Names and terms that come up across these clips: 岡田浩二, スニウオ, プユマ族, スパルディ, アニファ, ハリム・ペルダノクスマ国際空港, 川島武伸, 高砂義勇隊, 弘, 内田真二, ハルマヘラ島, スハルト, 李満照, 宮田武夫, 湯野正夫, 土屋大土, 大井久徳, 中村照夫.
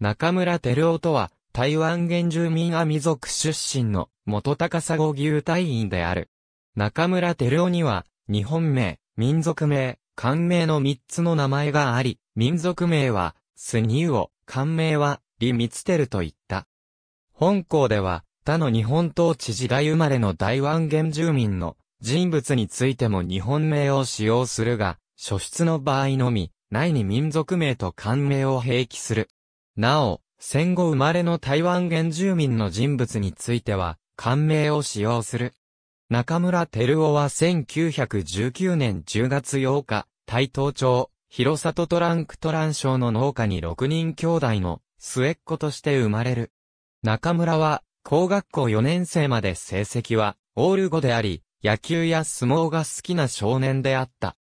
中村照夫とは、台湾原住民阿弥族出身の元高砂牛隊員である。中村照夫には、日本名、民族名、漢名の3つの名前があり、民族名は、スニウオ、漢名は、李満照といった。本項では、他の日本統治時代生まれの台湾原住民の人物についても日本名を使用するが、初出の場合のみ、内に民族名と漢名を併記する。なお、戦後生まれの台湾原住民の人物については、漢名を使用する。中村照夫は1919年10月8日、台東町、広里トランクトラン省の農家に6人兄弟の末っ子として生まれる。中村は、小学校4年生まで成績は、オール5であり、野球や相撲が好きな少年であった。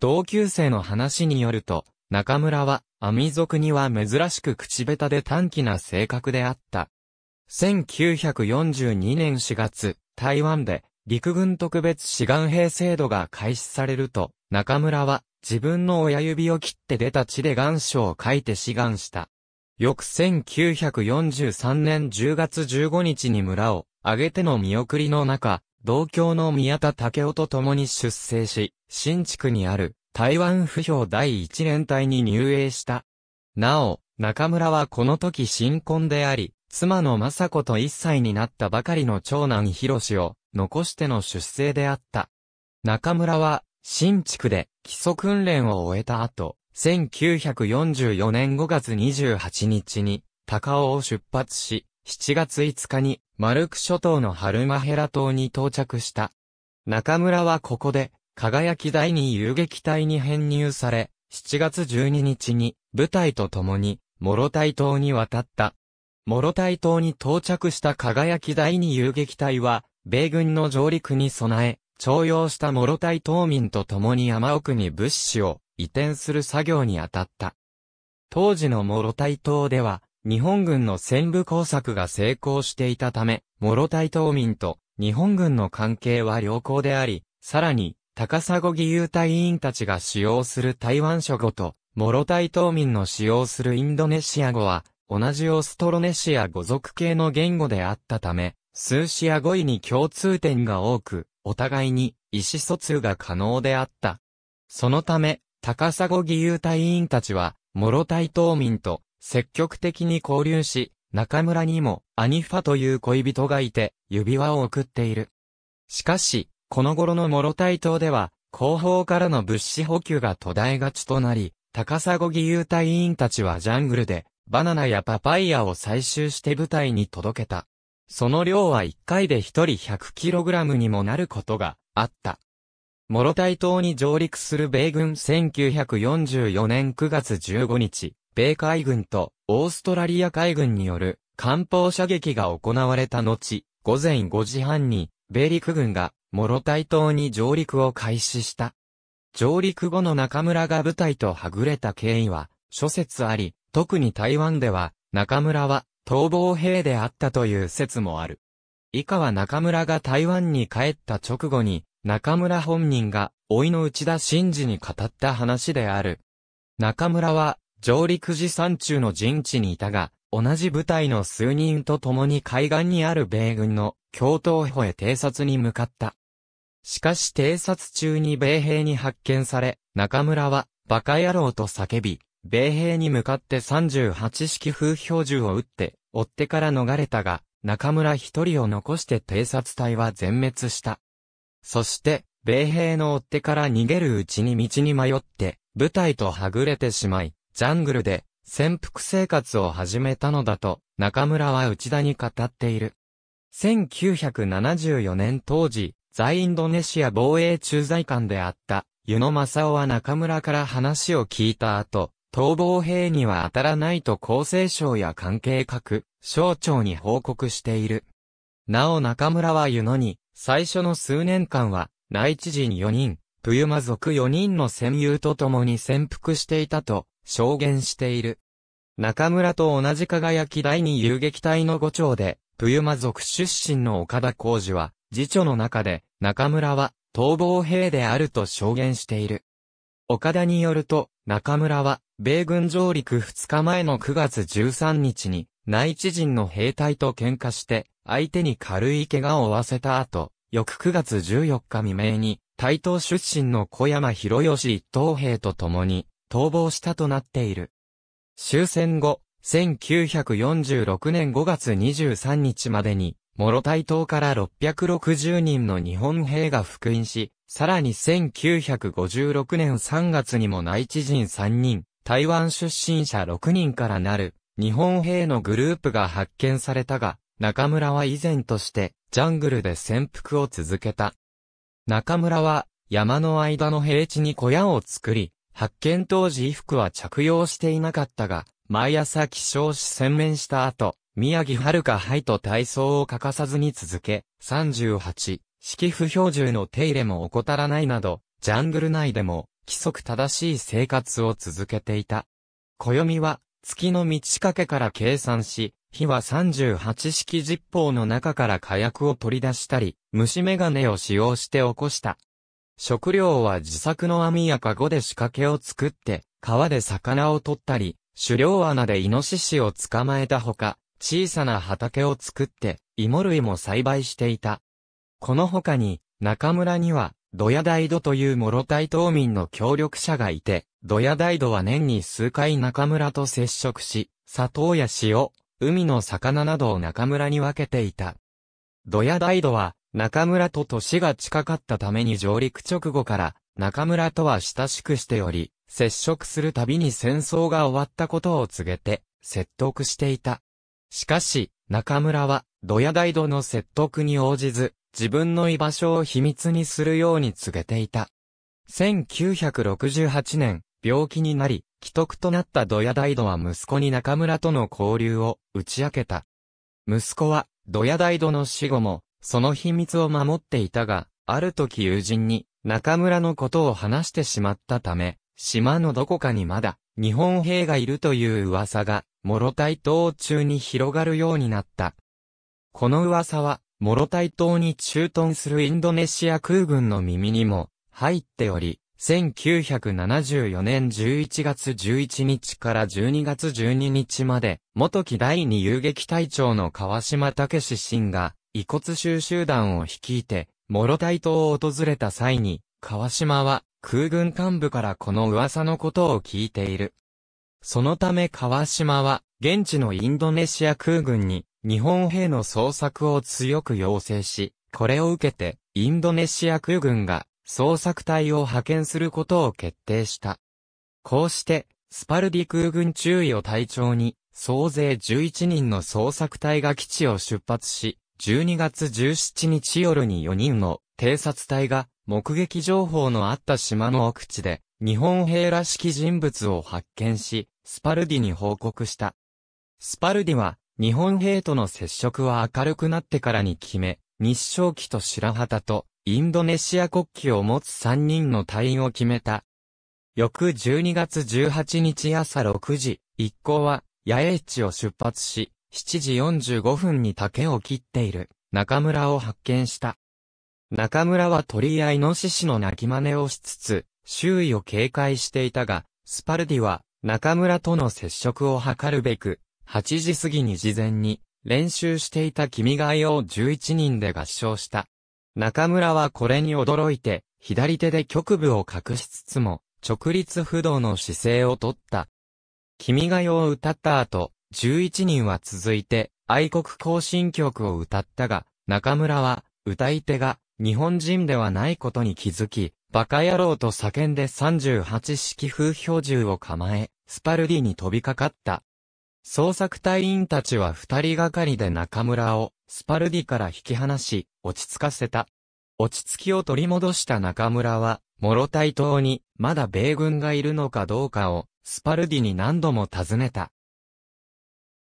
同級生の話によると、中村は、阿弥族には珍しく口下手で短気な性格であった。1942年4月、台湾で陸軍特別志願兵制度が開始されると、中村は自分の親指を切って出た血で願書を書いて志願した。翌1943年10月15日に村を挙げての見送りの中、同郷の宮田武夫と共に出征し、新竹にある台湾歩兵第1連隊に入営した。なお、中村はこの時新婚であり、妻の雅子と1歳になったばかりの長男弘を残しての出征であった。中村は新竹で基礎訓練を終えた後、1944年5月28日に高雄を出発し、7月5日にマルク諸島のハルマヘラ島に到着した。中村はここで、輝第2遊撃隊に編入され、7月12日に部隊と共に、諸台島に渡った。諸台島に到着した輝第2遊撃隊は、米軍の上陸に備え、徴用した諸台島民と共に山奥に物資を移転する作業に当たった。当時の諸台島では、日本軍の戦部工作が成功していたため、諸台島民と日本軍の関係は良好であり、さらに、高砂義勇隊員たちが使用する台湾諸語と、諸台島民の使用するインドネシア語は、同じオーストロネシア語族系の言語であったため、数シア語彙に共通点が多く、お互いに意思疎通が可能であった。そのため、高砂義勇隊員たちは、諸台島民と、積極的に交流し、中村にもアニファという恋人がいて指輪を送っている。しかし、この頃の諸台島では、後方からの物資補給が途絶えがちとなり、高砂義勇隊員たちはジャングルでバナナやパパイヤを採集して部隊に届けた。その量は1回で1人 100kg にもなることがあった。諸台島に上陸する米軍1944年9月15日。米海軍とオーストラリア海軍による艦砲射撃が行われた後、午前5時半に米陸軍が諸台島に上陸を開始した。上陸後の中村が部隊とはぐれた経緯は諸説あり、特に台湾では中村は逃亡兵であったという説もある。以下は中村が台湾に帰った直後に中村本人が甥の内田真二に語った話である。中村は上陸時山中の陣地にいたが、同じ部隊の数人と共に海岸にある米軍の橋頭保へ偵察に向かった。しかし偵察中に米兵に発見され、中村はバカ野郎と叫び、米兵に向かって38式風標銃を撃って、追ってから逃れたが、中村一人を残して偵察隊は全滅した。そして、米兵の追ってから逃げるうちに道に迷って、部隊とはぐれてしまい、ジャングルで潜伏生活を始めたのだと中村は内田に語っている。1974年当時、在インドネシア防衛駐在官であった湯野正夫は中村から話を聞いた後、逃亡兵には当たらないと厚生省や関係各省庁に報告している。なお中村は湯野に最初の数年間は内地人4人、プユマ族4人の戦友と共に潜伏していたと、証言している。中村と同じ輝第2遊撃隊の伍長で、プユマ族出身の岡田浩二は、自著の中で、中村は逃亡兵であると証言している。岡田によると、中村は、米軍上陸2日前の9月13日に、内地人の兵隊と喧嘩して、相手に軽い怪我を負わせた後、翌9月14日未明に、台東出身の小山弘義一等兵と共に、逃亡したとなっている。終戦後、1946年5月23日までに、諸台島から660人の日本兵が復員し、さらに1956年3月にも内地人3人、台湾出身者6人からなる、日本兵のグループが発見されたが、中村は依然として、ジャングルで潜伏を続けた。中村は、山の間の平地に小屋を作り、発見当時衣服は着用していなかったが、毎朝起床し洗面した後、宮城遥杯と体操を欠かさずに続け、38、式不標準の手入れも怠らないなど、ジャングル内でも、規則正しい生活を続けていた。暦は、月の満ち欠けから計算し、日は38式十方の中から火薬を取り出したり、虫眼鏡を使用して起こした。食料は自作の網やカゴで仕掛けを作って、川で魚を取ったり、狩猟穴でイノシシを捕まえたほか、小さな畑を作って、芋類も栽培していた。この他に、中村には、土屋大土という諸台島民の協力者がいて、土屋大土は年に数回中村と接触し、砂糖や塩、海の魚などを中村に分けていた。土屋大土は、中村と年が近かったために上陸直後から中村とは親しくしており、接触するたびに戦争が終わったことを告げて説得していた。しかし、中村は土屋大土の説得に応じず、自分の居場所を秘密にするように告げていた。1968年、病気になり、危篤となった土屋大土は息子に中村との交流を打ち明けた。息子は土屋大土の死後も、その秘密を守っていたが、ある時友人に中村のことを話してしまったため、島のどこかにまだ日本兵がいるという噂が、諸台島中に広がるようになった。この噂は、諸台島に駐屯するインドネシア空軍の耳にも入っており、1974年11月11日から12月12日まで、元機第2遊撃隊長の川島武伸が、遺骨収集団を率いて、諸台島を訪れた際に、川島は空軍幹部からこの噂のことを聞いている。そのため川島は、現地のインドネシア空軍に日本兵の捜索を強く要請し、これを受けて、インドネシア空軍が捜索隊を派遣することを決定した。こうして、スパルディ空軍中尉を隊長に、総勢11人の捜索隊が基地を出発し、12月17日夜に4人の偵察隊が目撃情報のあった島の奥地で日本兵らしき人物を発見し、スパルディに報告した。スパルディは日本兵との接触は明るくなってからに決め、日章旗と白旗とインドネシア国旗を持つ3人の隊員を決めた。翌12月18日朝6時、一行は野営地を出発し、7時45分に竹を切っている中村を発見した。中村は鳥やイノシシの鳴き真似をしつつ、周囲を警戒していたが、スパルディは中村との接触を図るべく、8時過ぎに事前に練習していた君が代を11人で合唱した。中村はこれに驚いて、左手で局部を隠しつつも、直立不動の姿勢をとった。君が代を歌った後、11人は続いて愛国行進曲を歌ったが、中村は歌い手が日本人ではないことに気づき、バカ野郎と叫んで38式風標銃を構え、スパルディに飛びかかった。捜索隊員たちは2人がかりで中村をスパルディから引き離し、落ち着かせた。落ち着きを取り戻した中村は、諸台島にまだ米軍がいるのかどうかをスパルディに何度も尋ねた。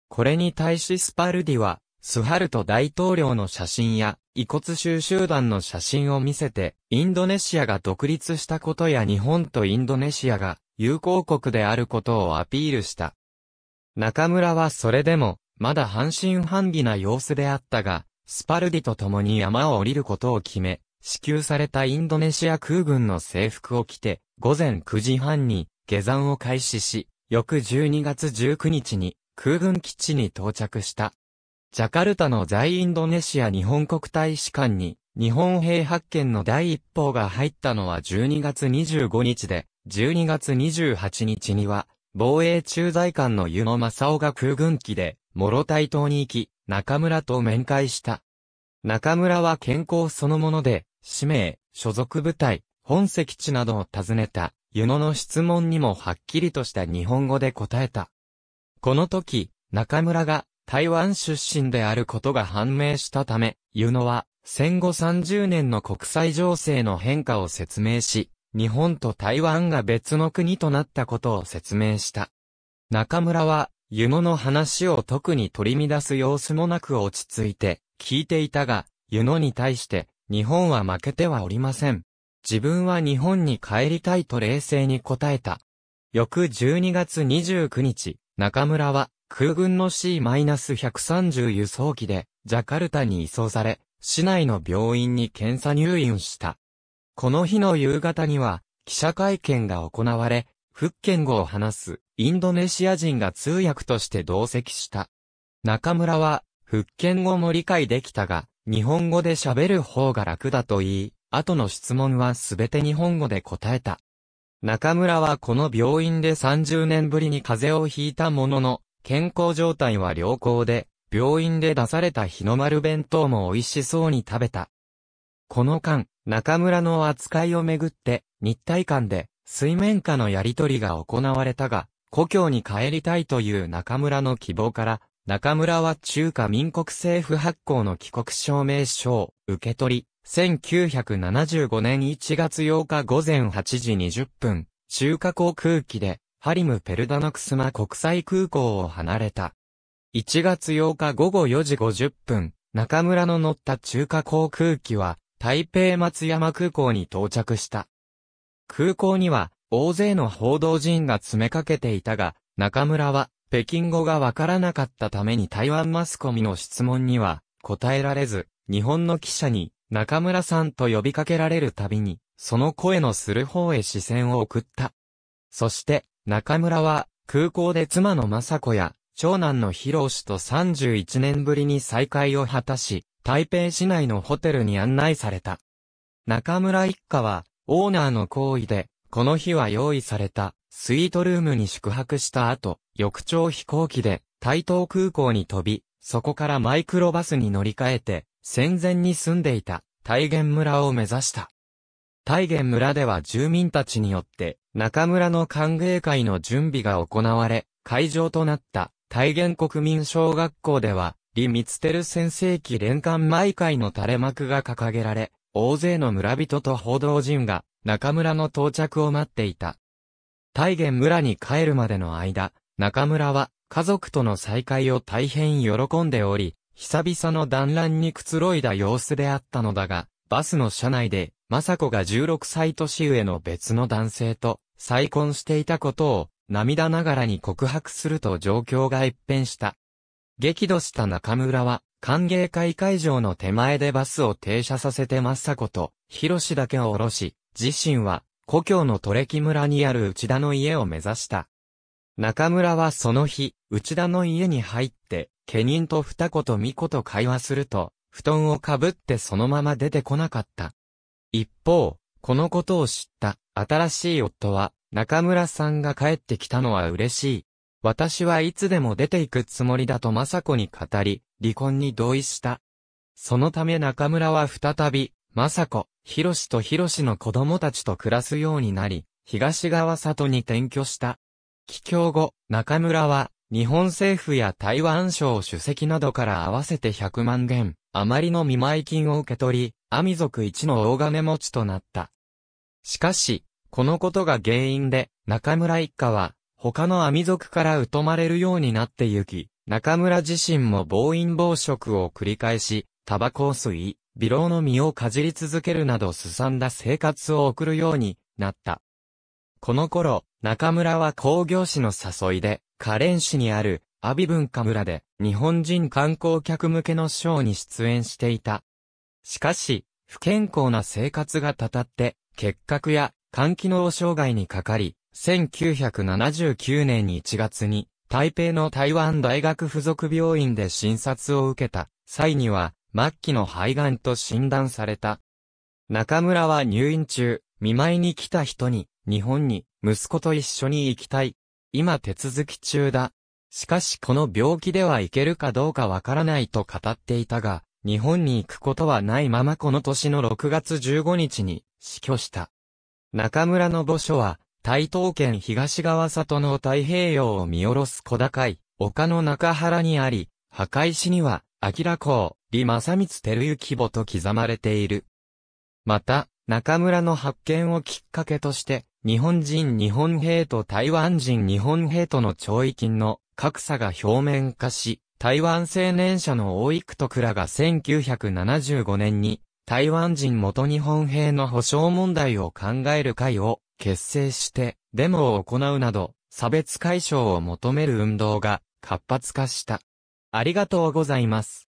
これに対しスパルディは、スハルト大統領の写真や、遺骨収集団の写真を見せて、インドネシアが独立したことや日本とインドネシアが友好国であることをアピールした。中村はそれでも、まだ半信半疑な様子であったが、スパルディと共に山を降りることを決め、支給されたインドネシア空軍の制服を着て、午前9時半に、下山を開始し、翌12月19日に空軍基地に到着した。ジャカルタの在インドネシア日本国大使館に日本兵発見の第一報が入ったのは12月25日で、12月28日には防衛駐在官の湯野正雄が空軍機で諸台島に行き、中村と面会した。中村は健康そのもので、氏名、所属部隊、本籍地などを尋ねた、湯野の質問にもはっきりとした日本語で答えた。この時、中村が台湾出身であることが判明したため、湯野は戦後30年の国際情勢の変化を説明し、日本と台湾が別の国となったことを説明した。中村は、湯野の話を特に取り乱す様子もなく落ち着いて聞いていたが、湯野に対して、日本は負けてはおりません。自分は日本に帰りたいと冷静に答えた。翌12月29日、中村は空軍の C-130 輸送機でジャカルタに移送され、市内の病院に検査入院した。この日の夕方には記者会見が行われ、福建語を話すインドネシア人が通訳として同席した。中村は福建語も理解できたが、日本語で喋る方が楽だと言い、後の質問はすべて日本語で答えた。中村はこの病院で30年ぶりに風邪をひいたものの、健康状態は良好で、病院で出された日の丸弁当も美味しそうに食べた。この間、中村の扱いをめぐって、日台間で水面下のやりとりが行われたが、故郷に帰りたいという中村の希望から、中村は中華民国政府発行の帰国証明書を受け取り、1975年1月8日午前8時20分、中華航空機で、ハリム・ペルダノクスマ国際空港を離れた。1月8日午後4時50分、中村の乗った中華航空機は、台北松山空港に到着した。空港には、大勢の報道陣が詰めかけていたが、中村は、北京語がわからなかったために台湾マスコミの質問には、答えられず、日本の記者に、中村さんと呼びかけられるたびに、その声のする方へ視線を送った。そして、中村は、空港で妻の雅子や、長男の弘氏と31年ぶりに再会を果たし、台北市内のホテルに案内された。中村一家は、オーナーの好意で、この日は用意された、スイートルームに宿泊した後、翌朝飛行機で、台東空港に飛び、そこからマイクロバスに乗り換えて、戦前に住んでいた大元村を目指した。大元村では住民たちによって中村の歓迎会の準備が行われ、会場となった大元国民小学校では李満照先生記連刊毎回の垂れ幕が掲げられ、大勢の村人と報道陣が中村の到着を待っていた。大元村に帰るまでの間、中村は家族との再会を大変喜んでおり、久々の団らんにくつろいだ様子であったのだが、バスの車内で、雅子が16歳年上の別の男性と再婚していたことを涙ながらに告白すると状況が一変した。激怒した中村は、歓迎会会場の手前でバスを停車させて雅子と弘だけを降ろし、自身は故郷のトレキ村にある内田の家を目指した。中村はその日、内田の家に入って、家人と二子と三子と会話すると、布団をかぶってそのまま出てこなかった。一方、このことを知った新しい夫は、中村さんが帰ってきたのは嬉しい。私はいつでも出ていくつもりだと雅子に語り、離婚に同意した。そのため中村は再び、雅子、弘と弘の子供たちと暮らすようになり、東川里に転居した。帰郷後、中村は、日本政府や台湾省主席などから合わせて100万元、余りの見舞金を受け取り、阿弥族一の大金持ちとなった。しかし、このことが原因で、中村一家は、他の阿弥族から疎まれるようになってゆき、中村自身も暴飲暴食を繰り返し、タバコを吸い、ビロウの実をかじり続けるなどすさんだ生活を送るようになった。この頃、中村は興行師の誘いで、花蓮市にある阿鼻文化村で日本人観光客向けのショーに出演していた。しかし、不健康な生活がたたって、結核や肝機能障害にかかり、1979年1月に台北の台湾大学附属病院で診察を受けた際には末期の肺がんと診断された。中村は入院中、見舞いに来た人に、日本に息子と一緒に行きたい。今手続き中だ。しかしこの病気では行けるかどうかわからないと語っていたが、日本に行くことはないままこの年の6月15日に死去した。中村の墓所は、台東県東側里の太平洋を見下ろす小高い丘の中原にあり、墓石には、明公、李正光照之墓と刻まれている。また、中村の発見をきっかけとして、日本人日本兵と台湾人日本兵との弔意金の格差が表面化し、台湾青年社の大井久徳らが1975年に、台湾人元日本兵の補償問題を考える会を結成して、デモを行うなど、差別解消を求める運動が活発化した。ありがとうございます。